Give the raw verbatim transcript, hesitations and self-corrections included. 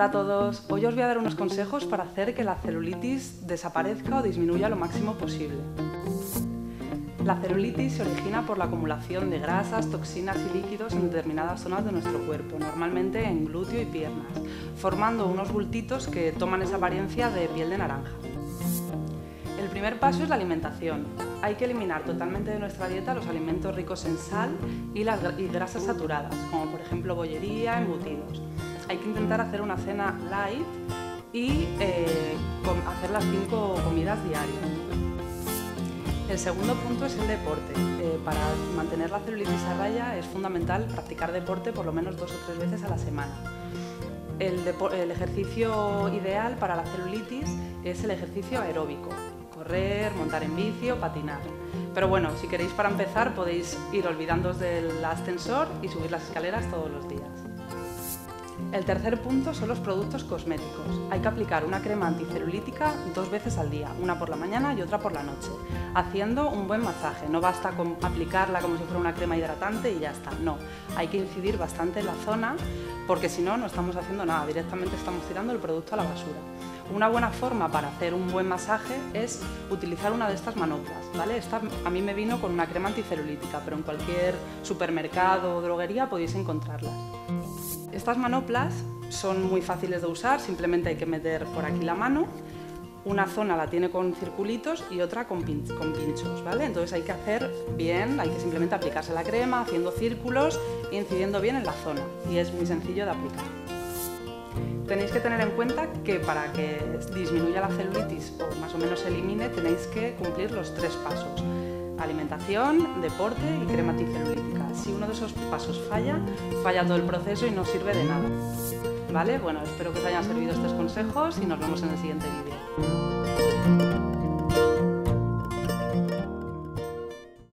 Hola a todos, hoy os voy a dar unos consejos para hacer que la celulitis desaparezca o disminuya lo máximo posible. La celulitis se origina por la acumulación de grasas, toxinas y líquidos en determinadas zonas de nuestro cuerpo, normalmente en glúteo y piernas, formando unos bultitos que toman esa apariencia de piel de naranja. El primer paso es la alimentación. Hay que eliminar totalmente de nuestra dieta los alimentos ricos en sal y las y grasas saturadas, como por ejemplo bollería, embutidos. Hay que intentar hacer una cena light y eh, hacer las cinco comidas diarias. El segundo punto es el deporte. Eh, para mantener la celulitis a raya es fundamental practicar deporte por lo menos dos o tres veces a la semana. El, el ejercicio ideal para la celulitis es el ejercicio aeróbico. Correr, montar en bici o patinar. Pero bueno, si queréis para empezar podéis ir olvidándoos del ascensor y subir las escaleras todos los días. El tercer punto son los productos cosméticos. Hay que aplicar una crema anticelulítica dos veces al día, una por la mañana y otra por la noche, haciendo un buen masaje. No basta con aplicarla como si fuera una crema hidratante y ya está, no. Hay que incidir bastante en la zona porque si no, no estamos haciendo nada, directamente estamos tirando el producto a la basura. Una buena forma para hacer un buen masaje es utilizar una de estas manoplas, ¿vale? Esta a mí me vino con una crema anticelulítica, pero en cualquier supermercado o droguería podéis encontrarlas. Estas manoplas son muy fáciles de usar, simplemente hay que meter por aquí la mano, una zona la tiene con circulitos y otra con, pin con pinchos, ¿vale? Entonces hay que hacer bien, hay que simplemente aplicarse la crema haciendo círculos e incidiendo bien en la zona y es muy sencillo de aplicar. Tenéis que tener en cuenta que para que disminuya la celulitis o más o menos se elimine tenéis que cumplir los tres pasos. Alimentación, deporte y crema anticelulítica. Si uno de esos pasos falla, falla todo el proceso y no sirve de nada. ¿Vale? Bueno, espero que os hayan servido estos consejos y nos vemos en el siguiente vídeo.